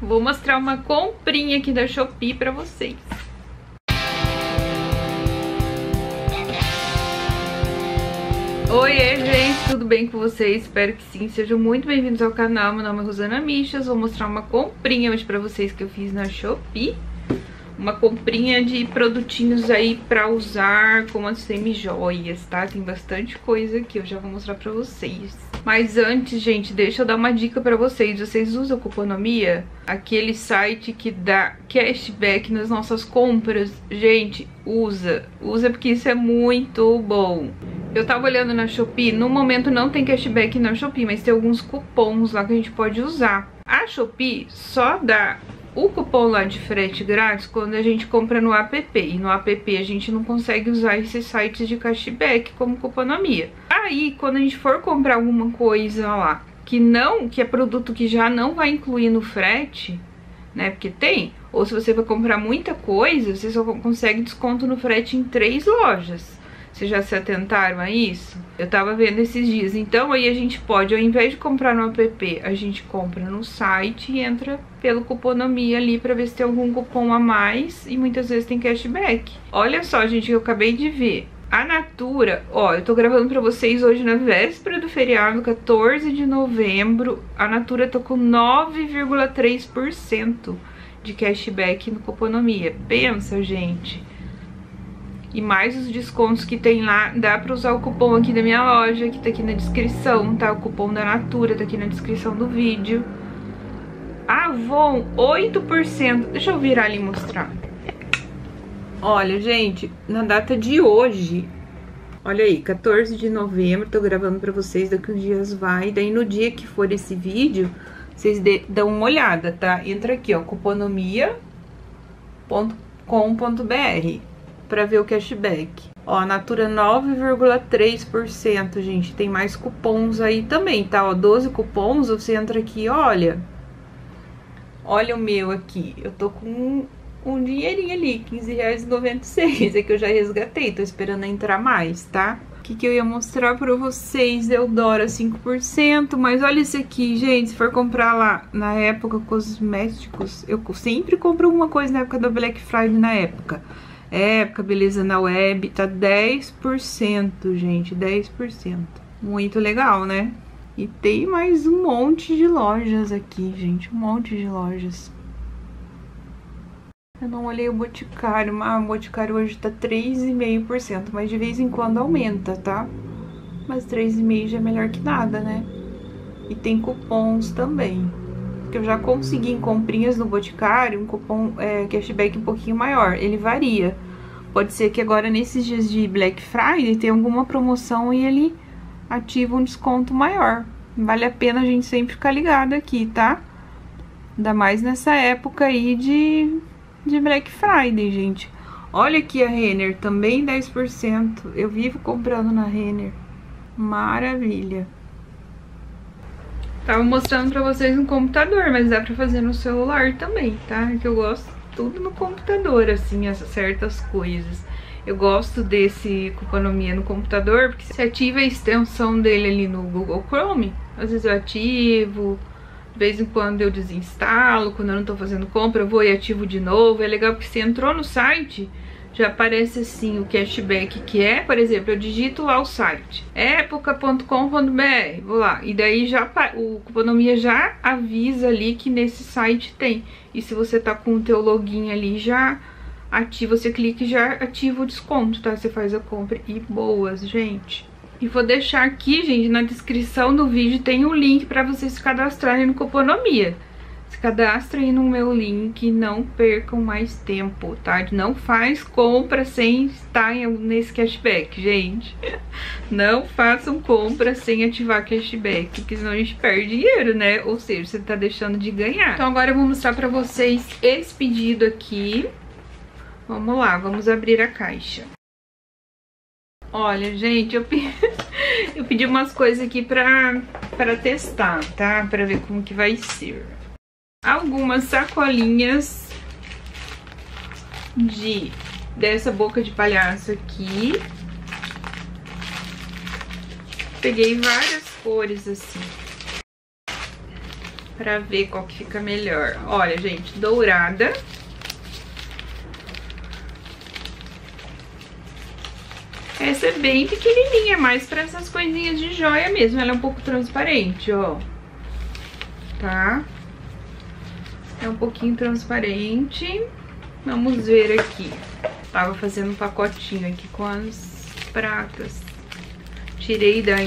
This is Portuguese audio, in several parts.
Vou mostrar uma comprinha aqui da Shopee pra vocês. Oiê, gente, tudo bem com vocês? Espero que sim, sejam muito bem-vindos ao canal. Meu nome é Rosana Michels, vou mostrar uma comprinha hoje pra vocês que eu fiz na Shopee. Uma comprinha de produtinhos aí pra usar como as semi-joias, tá? Tem bastante coisa aqui, eu já vou mostrar pra vocês. Mas antes, gente, deixa eu dar uma dica pra vocês. Vocês usam Cuponomia? Aquele site que dá cashback nas nossas compras. Gente, usa. Usa porque isso é muito bom. Eu tava olhando na Shopee, no momento não tem cashback na Shopee, mas tem alguns cupons lá que a gente pode usar. A Shopee só dá o cupom lá de frete grátis quando a gente compra no app, e no app a gente não consegue usar esses sites de cashback como Cuponomia. Aí, quando a gente for comprar alguma coisa lá que é produto que já não vai incluir no frete, né, porque tem, ou se você vai comprar muita coisa, você só consegue desconto no frete em 3 lojas. Vocês já se atentaram a isso? Eu tava vendo esses dias. Então aí a gente pode, ao invés de comprar no app, a gente compra no site e entra pelo Cuponomia ali pra ver se tem algum cupom a mais, e muitas vezes tem cashback. Olha só, gente, eu acabei de ver. A Natura, ó, eu tô gravando pra vocês hoje na véspera do feriado, 14 de novembro. A Natura tá com 9,3% de cashback no Cuponomia. Pensa, gente. E mais os descontos que tem lá, dá pra usar o cupom aqui da minha loja, que tá aqui na descrição, tá? O cupom da Natura tá aqui na descrição do vídeo. Avon, 8%. Deixa eu virar ali e mostrar. Olha, gente, na data de hoje, olha aí, 14 de novembro, tô gravando pra vocês, daqui uns dias vai. Daí no dia que for esse vídeo, vocês dão uma olhada, tá? Entra aqui, ó, cuponomia.com.br. pra ver o cashback. Ó, Natura 9,3%, gente. Tem mais cupons aí também, tá? Ó, 12 cupons, você entra aqui, olha. Olha o meu aqui. Eu tô com um dinheirinho ali, R$15,96. É que eu já resgatei, tô esperando entrar mais, tá? O que eu ia mostrar pra vocês? Eudora 5%, mas olha esse aqui, gente. Se for comprar lá na época, cosméticos... Eu sempre compro alguma coisa na época da Black Friday, na época. Época, beleza, na web, tá 10%, gente, 10%. Muito legal, né? E tem mais um monte de lojas aqui, gente, um monte de lojas. Eu não olhei o Boticário, mas o Boticário hoje tá 3,5%, mas de vez em quando aumenta, tá? Mas 3,5% já é melhor que nada, né? E tem cupons também. Que eu já consegui em comprinhas no Boticário um cupom cashback um pouquinho maior. Ele varia. Pode ser que agora nesses dias de Black Friday tenha alguma promoção e ele ativa um desconto maior. Vale a pena a gente sempre ficar ligado aqui, tá? Ainda mais nessa época aí de Black Friday, gente. Olha aqui a Renner, também 10%. Eu vivo comprando na Renner. Maravilha. Tava mostrando pra vocês no computador, mas dá pra fazer no celular também, tá? É que eu gosto tudo no computador, assim, certas coisas. Eu gosto desse Cuponomia no computador, porque se ativa a extensão dele ali no Google Chrome, às vezes eu ativo, de vez em quando eu desinstalo, quando eu não tô fazendo compra, eu vou e ativo de novo. É legal porque você entrou no site, já aparece assim o cashback que é. Por exemplo, eu digito lá o site época.com.br, vou lá, e daí já o Cuponomia já avisa ali que nesse site tem. E se você tá com o teu login ali, já ativa, você clica e já ativa o desconto, tá? Você faz a compra e boas, gente. E vou deixar aqui, gente, na descrição do vídeo tem um link pra vocês se cadastrarem no Cuponomia. Se cadastra aí no meu link, não percam mais tempo, tá? Não faz compra sem estar nesse cashback, gente. Não façam compra sem ativar cashback, porque senão a gente perde dinheiro, né? Ou seja, você tá deixando de ganhar. Então agora eu vou mostrar pra vocês esse pedido aqui. Vamos lá, vamos abrir a caixa. Olha, gente, eu pedi umas coisas aqui pra testar, tá? Pra ver como que vai ser. Algumas sacolinhas dessa boca de palhaço aqui. Peguei várias cores assim. pra ver qual que fica melhor. Olha, gente, dourada. Essa é bem pequenininha, mais pra essas coisinhas de joia mesmo. Ela é um pouco transparente, ó. Tá? É um pouquinho transparente. Vamos ver aqui. Tava fazendo um pacotinho aqui com as pratas. Tirei da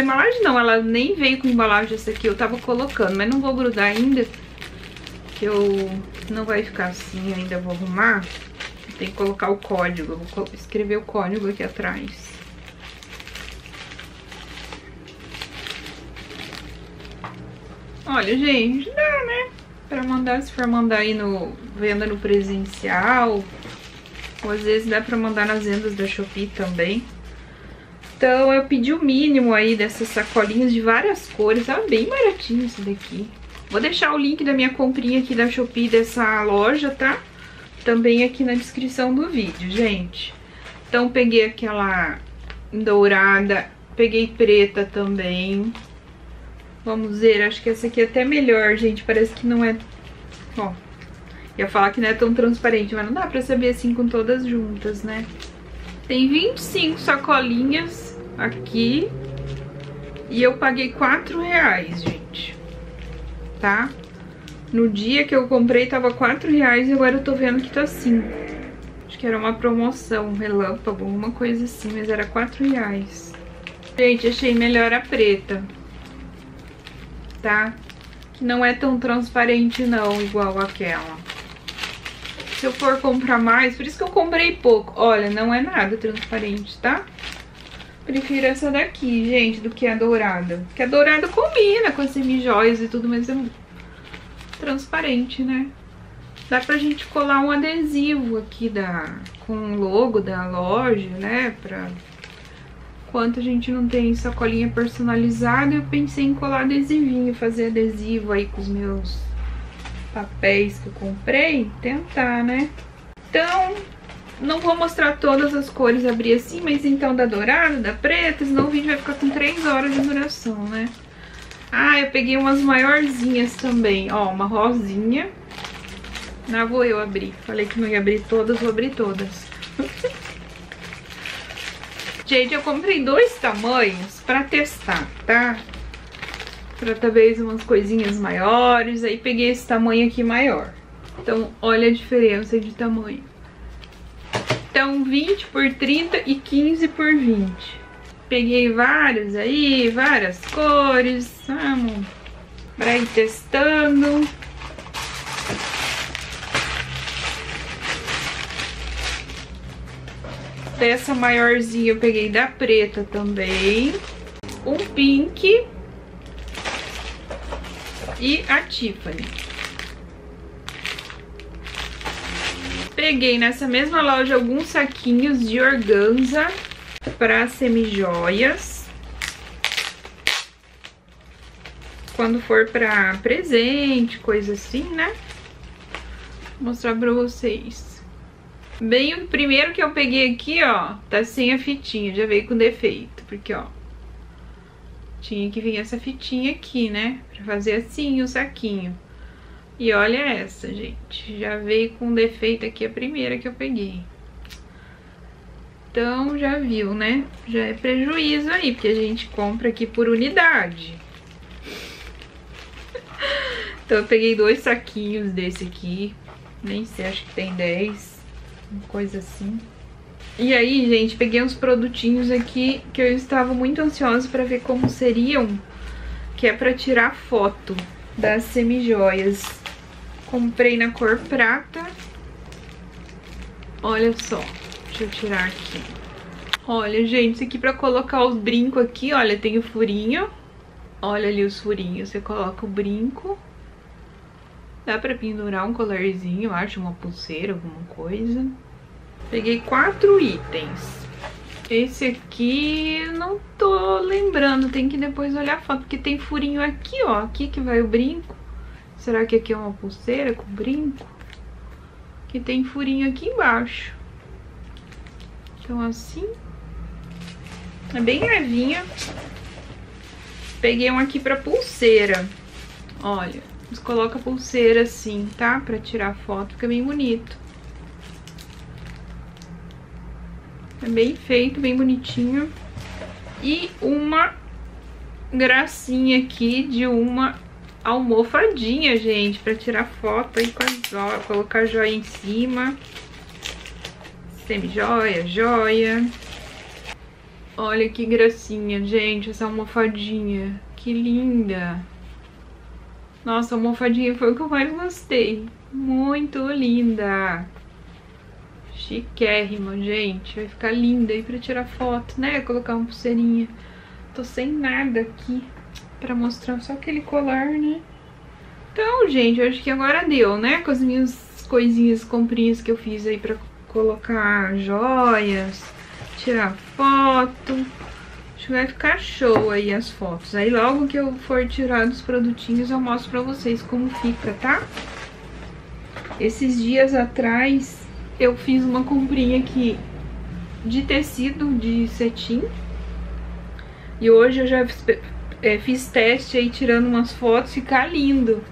embalagem, não. Ela nem veio com embalagem essa aqui. Eu tava colocando, mas não vou grudar ainda. Que eu... Não vai ficar assim ainda, vou arrumar. Tem que colocar o código, eu vou escrever o código aqui atrás. Olha, gente, dá, né? Pra mandar, se for mandar aí no... Venda no presencial. Ou às vezes dá pra mandar nas vendas da Shopee também. Então eu pedi o mínimo aí dessas sacolinhas de várias cores. Tava bem baratinho isso daqui. Vou deixar o link da minha comprinha aqui da Shopee dessa loja, tá? Também aqui na descrição do vídeo, gente. Então peguei aquela dourada, peguei preta também. Vamos ver, acho que essa aqui é até melhor, gente. Parece que não é... Ó, ia falar que não é tão transparente, mas não dá pra saber assim com todas juntas, né? Tem 25 sacolinhas aqui. E eu paguei R$4, gente. Tá? No dia que eu comprei tava R$4 e agora eu tô vendo que tá 5. Acho que era uma promoção, um relâmpago, alguma coisa assim, mas era R$4. Gente, achei melhor a preta, tá? Que não é tão transparente não, igual aquela. Se eu for comprar mais, por isso que eu comprei pouco. Olha, não é nada transparente, tá? Prefiro essa daqui, gente, do que a dourada. Porque a dourada combina com as semijoias e tudo, mas é transparente, né? Dá pra gente colar um adesivo aqui com o logo da loja, né? Pra... Enquanto a gente não tem sacolinha personalizada, eu pensei em colar adesivinho, fazer adesivo aí com os meus papéis que eu comprei. Tentar, né? Então, não vou mostrar todas as cores, abrir assim, mas então da dourada, da preta, senão o vídeo vai ficar com 3 horas de duração, né? Ah, eu peguei umas maiorzinhas também. Ó, uma rosinha. Lá vou eu abrir. Falei que não ia abrir todas, vou abrir todas. Gente, eu comprei 2 tamanhos pra testar, tá? Pra talvez umas coisinhas maiores. Aí peguei esse tamanho aqui maior. Então, olha a diferença de tamanho. Então, 20x30 e 15x20. Peguei vários aí, várias cores, vamos pra ir testando. Dessa maiorzinha eu peguei da preta também. Um pink e a Tiffany. Peguei nessa mesma loja alguns saquinhos de organza para semijoias, quando for para presente, coisa assim, né? Vou mostrar para vocês. Bem, o primeiro que eu peguei aqui, ó, tá sem a fitinha, já veio com defeito, porque, ó, tinha que vir essa fitinha aqui, né? Para fazer assim o saquinho. E olha essa, gente, já veio com defeito aqui a primeira que eu peguei. Então, já viu, né? Já é prejuízo aí, porque a gente compra aqui por unidade. Então, eu peguei 2 saquinhos desse aqui. Nem sei, acho que tem 10. Uma coisa assim. E aí, gente, peguei uns produtinhos aqui que eu estava muito ansiosa pra ver como seriam. Que é pra tirar foto das semijoias. Comprei na cor prata. Olha só. Deixa eu tirar aqui. Olha, gente, isso aqui pra colocar os brincos aqui, olha, tem o furinho. Olha ali os furinhos, você coloca o brinco. Dá pra pendurar um colarzinho, acho, uma pulseira, alguma coisa. Peguei 4 itens. Esse aqui, não tô lembrando, tem que depois olhar a foto, porque tem furinho aqui, ó, aqui que vai o brinco. Será que aqui é uma pulseira com brinco? Que tem furinho aqui embaixo. Então assim, é bem levinha. Peguei um aqui pra pulseira. Olha, coloca a pulseira assim, tá? Pra tirar foto, fica bem bonito. É bem feito, bem bonitinho. E uma gracinha aqui de uma almofadinha, gente, pra tirar foto aí com as joias, colocar joia em cima. Semi-joia, joia. Olha que gracinha, gente, essa almofadinha. Que linda. Nossa, a almofadinha foi o que eu mais gostei. Muito linda. Chiquérrima, gente. Vai ficar linda aí pra tirar foto, né? Colocar uma pulseirinha. Tô sem nada aqui pra mostrar, só aquele colar, né? Então, gente, eu acho que agora deu, né? Com as minhas coisinhas comprinhas que eu fiz aí pra colocar joias, tirar foto. Acho que vai ficar show aí as fotos. Aí logo que eu for tirar dos produtinhos eu mostro pra vocês como fica, tá? Esses dias atrás eu fiz uma comprinha aqui de tecido de cetim. E hoje eu já fiz teste aí tirando umas fotos, ficar lindo.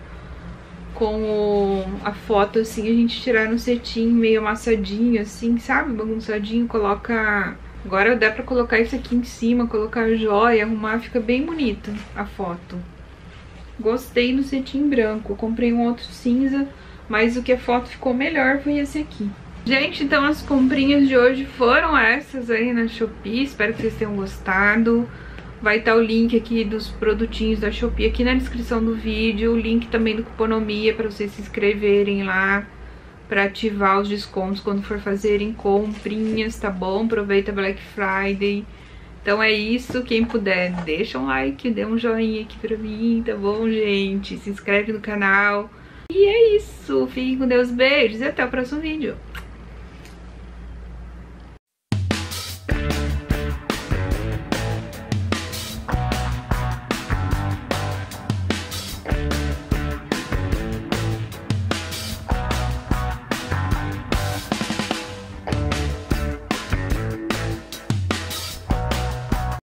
Com a foto assim, a gente tirar no cetim meio amassadinho assim, sabe? Bagunçadinho, coloca... Agora dá pra colocar isso aqui em cima, colocar joia, arrumar, fica bem bonita a foto. Gostei do cetim branco, eu comprei um outro cinza, mas o que a foto ficou melhor foi esse aqui. Gente, então as comprinhas de hoje foram essas aí na Shopee, espero que vocês tenham gostado. Vai estar o link aqui dos produtinhos da Shopee aqui na descrição do vídeo, o link também do Cuponomia para vocês se inscreverem lá, para ativar os descontos quando for fazerem comprinhas, tá bom? Aproveita Black Friday. Então é isso, quem puder, deixa um like, dê um joinha aqui pra mim, tá bom, gente? Se inscreve no canal. E é isso, fiquem com Deus, beijos e até o próximo vídeo.